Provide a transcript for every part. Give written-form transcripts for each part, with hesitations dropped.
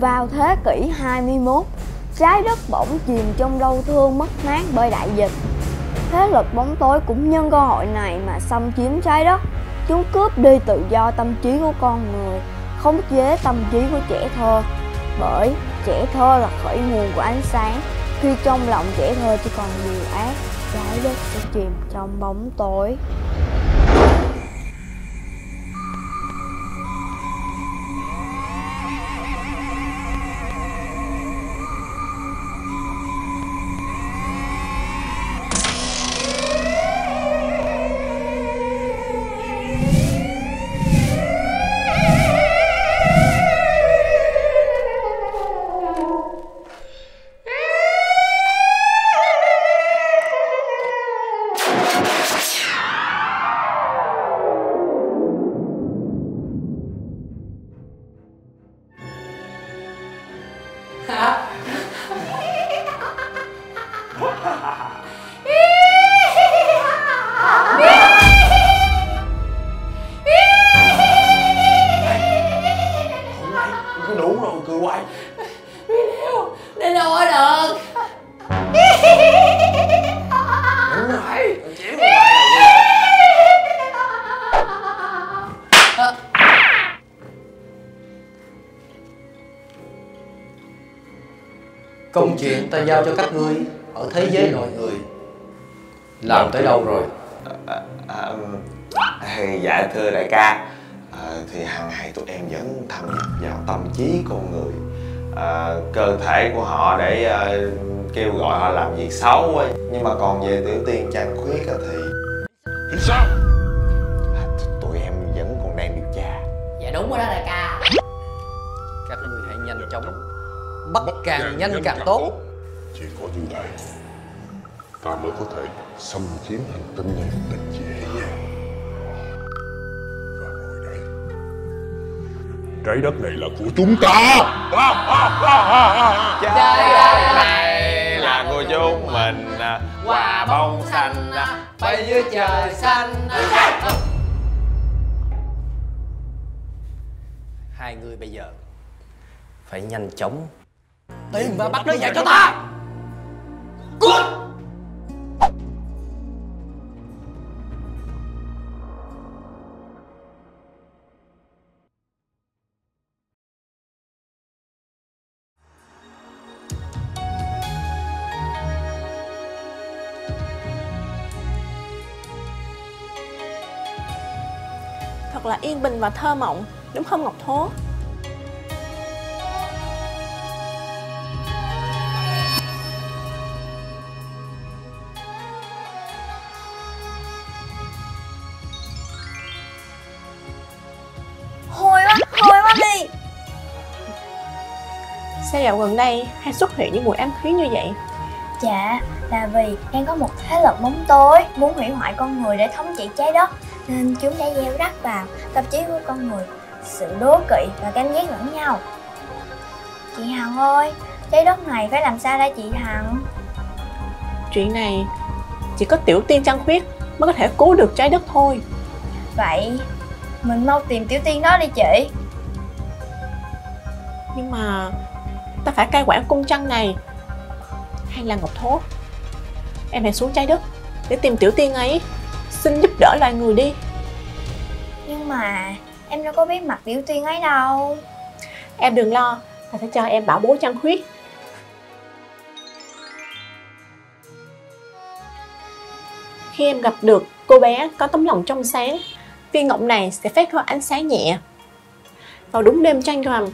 Vào thế kỷ 21, trái đất bỗng chìm trong đau thương mất mát bởi đại dịch. Thế lực bóng tối cũng nhân cơ hội này mà xâm chiếm trái đất. Chúng cướp đi tự do tâm trí của con người, khống chế tâm trí của trẻ thơ. Bởi trẻ thơ là khởi nguồn của ánh sáng. Khi trong lòng trẻ thơ chỉ còn điều ác, trái đất sẽ chìm trong bóng tối. Công chuyện ta giao cho các ngươi ở thế giới loài người làm tới đâu rồi? Dạ thưa đại ca, thì hàng ngày tụi em vẫn thâm nhập vào tâm trí con người, cơ thể của họ để kêu gọi họ làm việc xấu ấy. Nhưng mà còn về tiểu tiên Trăng Khuyết thì sao? Tụi em vẫn còn đang điều tra. Dạ đúng rồi đó đại ca. Các người hãy nhanh chóng, bắt càng nhanh càng tốt. Chỉ có như vậy ta mới có thể xâm chiếm hành tinh này một cách dễ dàng. Và hồi đây trái đất này là của chúng ta. Trái đất này là của chúng mình. Quả bóng xanh bay dưới trời xanh. Hai người bây giờ phải nhanh chóng tìm và bắt nó về cho ta. Cút! Thật là yên bình và thơ mộng, đúng không Ngọc Thố? Sao dạo gần đây hay xuất hiện những mùi ám khí như vậy? Dạ, là vì đang có một thế lực bóng tối muốn hủy hoại con người để thống trị trái đất, nên chúng đã gieo rắc vào tâm trí của con người sự đố kỵ và ganh ghét lẫn nhau. Chị Hằng ơi, trái đất này phải làm sao đây chị Hằng? Chuyện này chỉ có tiểu tiên Trăng Khuyết mới có thể cứu được trái đất thôi. Vậy mình mau tìm tiểu tiên đó đi chị. Nhưng mà ta phải cai quản cung trăng này. Hay là Ngọc Thố, em hãy xuống trái đất để tìm tiểu tiên ấy, xin giúp đỡ loài người đi. Nhưng mà em đâu có biết mặt tiểu tiên ấy đâu. Em đừng lo, ta sẽ cho em bảo bối Trăng Khuyết. Khi em gặp được cô bé có tấm lòng trong sáng, viên ngọc này sẽ phát ra ánh sáng nhẹ. Vào đúng đêm trăng rằm,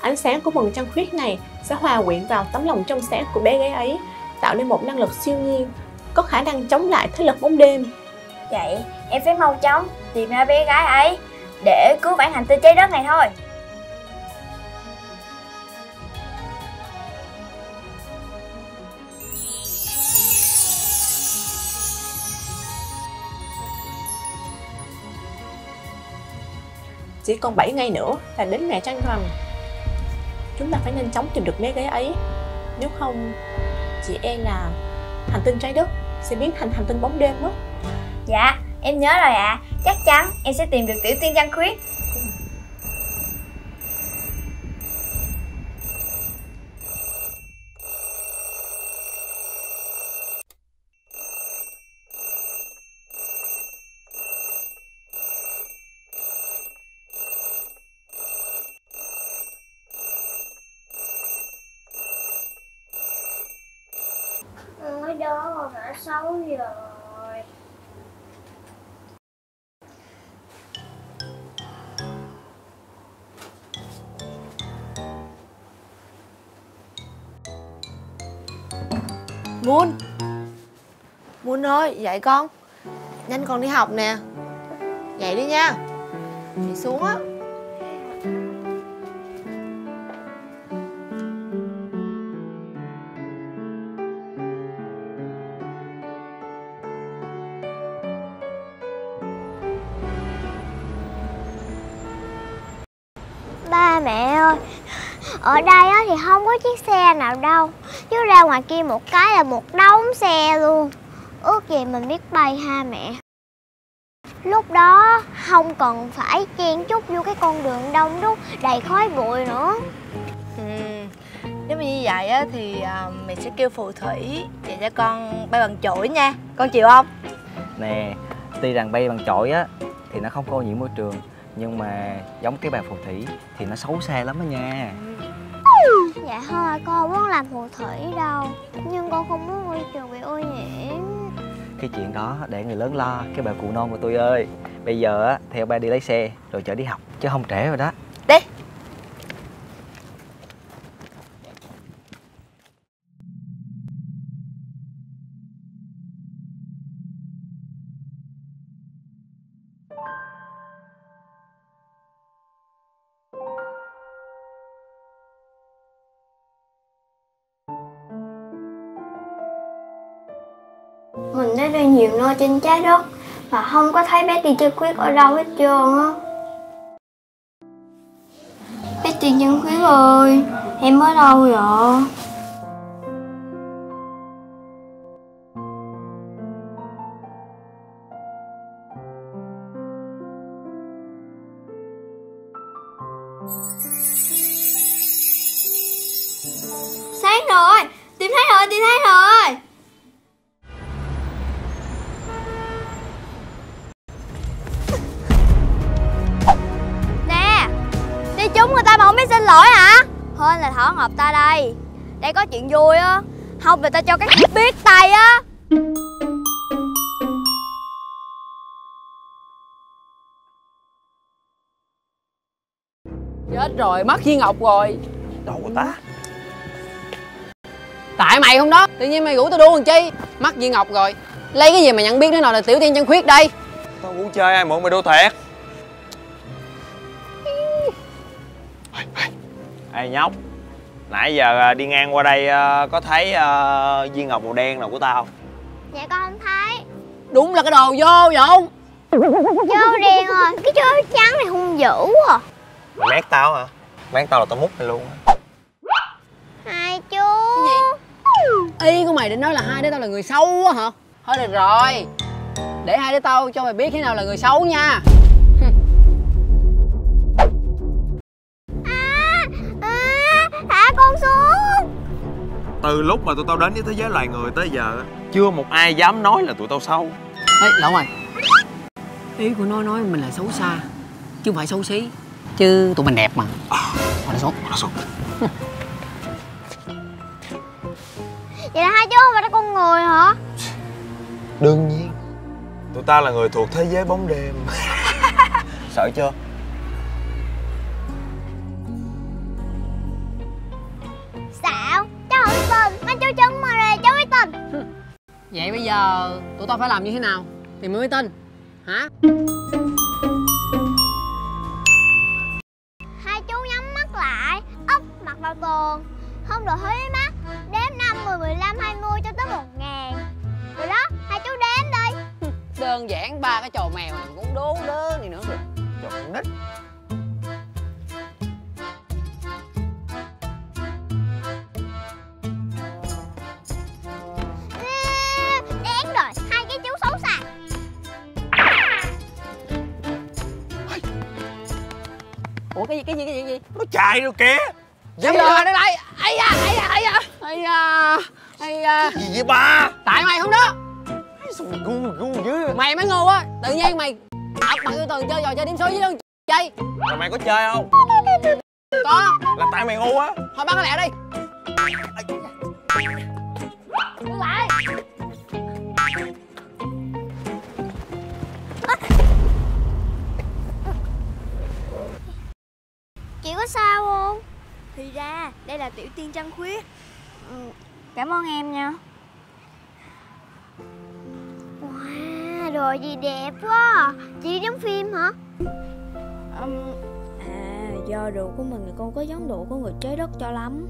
ánh sáng của vầng trăng khuyết này sẽ hòa quyện vào tấm lòng trong sáng của bé gái ấy, tạo nên một năng lực siêu nhiên có khả năng chống lại thế lực bóng đêm. Vậy em phải mau chóng tìm ra bé gái ấy để cứu vãn hành tinh trái đất này thôi. Chỉ còn 7 ngày nữa là đến ngày trăng rằm. Chúng ta phải nhanh chóng tìm được bé gái ấy. Nếu không, chị e là hành tinh trái đất sẽ biến thành hành tinh bóng đêm mất. Dạ, em nhớ rồi ạ. Chắc chắn em sẽ tìm được tiểu tiên Trăng Khuyết. tới đó đã 6 giờ rồi. Mun, Mun ơi, dậy con. Nhanh con đi học nè. Dậy đi nha. Đi xuống á. Ba mẹ ơi, ở đây á thì không có chiếc xe nào đâu, chứ ra ngoài kia một cái là một đống xe luôn. Ước gì mình biết bay ha mẹ. Lúc đó không cần phải chen chúc vô cái con đường đông đúc đầy khói bụi nữa. Nếu mà như vậy á thì mình sẽ kêu phù thủy dạy cho con bay bằng chổi nha. Con chịu không? Nè, tuy rằng bay bằng chổi á thì nó không ô nhiễm môi trường, nhưng mà giống cái bà phù thủy thì nó xấu xa lắm đó nha. Dạ thôi, con muốn làm phù thủy đâu, nhưng con không muốn môi trường bị ô nhiễm. Cái chuyện đó để người lớn lo, cái bà cụ non của tôi ơi. Bây giờ á, theo ba đi lấy xe rồi chở đi học, chứ không trễ rồi đó. Đi. Mình đã đi nhiều nơi trên trái đất mà không có thấy bé Tiên Trăng Khuyết ở đâu hết trơn á. Bé Tiên Trăng Khuyết ơi, em ở đâu vậy? Sáng rồi, tìm thấy rồi. Chúng người ta mà không biết xin lỗi hả? Hơn là thỏ ngọc ta đây. Đây có chuyện vui á, không là ta cho các biết tay á. Chết rồi, mất viên ngọc rồi. Đồ của ta. Tại mày không đó, tự nhiên mày rủ tao đua làm chi? Mất viên ngọc rồi. Lấy cái gì mà nhận biết nữa nào là tiểu Tiên Trăng Khuyết đây. Tao muốn chơi ai mượn mày đua thiệt. Ê nhóc, nãy giờ đi ngang qua đây có thấy viên ngọc màu đen nào của tao? Dạ con không thấy. Đúng là cái đồ vô vậy không? Vô đen rồi, cái chó trắng này hung dữ à. Mày mét tao hả? Mét tao là tao mút mày luôn á. Hai chú. Cái gì? Ý của mày định nói là hai đứa tao là người xấu quá hả? Thôi được rồi, để hai đứa tao cho mày biết thế nào là người xấu nha. Từ lúc mà tụi tao đến với thế giới loài người tới giờ chưa một ai dám nói là tụi tao xấu. Ê, lộn rồi. Ý của nó nói mình là xấu xa, chứ không phải xấu xí. Chứ tụi mình đẹp mà. Thôi nó xuống. Vậy là hai chú không phải là con người hả? Đương nhiên. Tụi ta là người thuộc thế giới bóng đêm. Sợ chưa? Vậy bây giờ tụi tao phải làm như thế nào thì mới tin hả? Hai chú nhắm mắt lại, úp mặt vào tường, không được hé mắt, đếm 5, 10, 15, 20 cho tới 1000. Rồi đó, hai chú đếm đi. Đơn giản, ba cái trò mèo này cũng đố đớ này nữa rồi. Trò con nít. Ủa cái gì? Nó chạy rồi kìa. Dám lừa nó lại. Ây da. Cái gì vậy ba? Tại mày không đó. Gu dữ. Mày mới ngu á, tự nhiên mày ập mặt vô tường chơi trò chơi điểm số với lưng chơi. Rồi mày có chơi không? Có. Là tại mày ngu á. Thôi bắt nó lẹ đi. Đứng lại. Chị có sao không? Thì ra đây là tiểu Tiên Trăng Khuyết. Cảm ơn em nha. Wow, đồ gì đẹp quá. Chị giống phim hả? Do đồ của mình thì con có giống đồ của người trái đất cho lắm.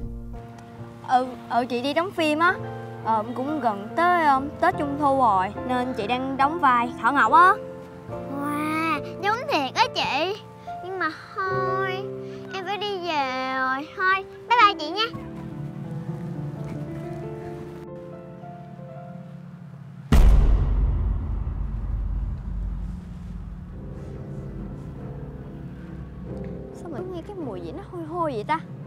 Chị đi đóng phim á. Cũng gần tới Tết Trung Thu rồi, nên chị đang đóng vai Thảo Ngọc á. Wow, giống thiệt á chị. Nhưng mà thôi, em phải đi về rồi. Thôi, bye bye chị nha. Sao mình nghe cái mùi gì nó hôi hôi vậy ta?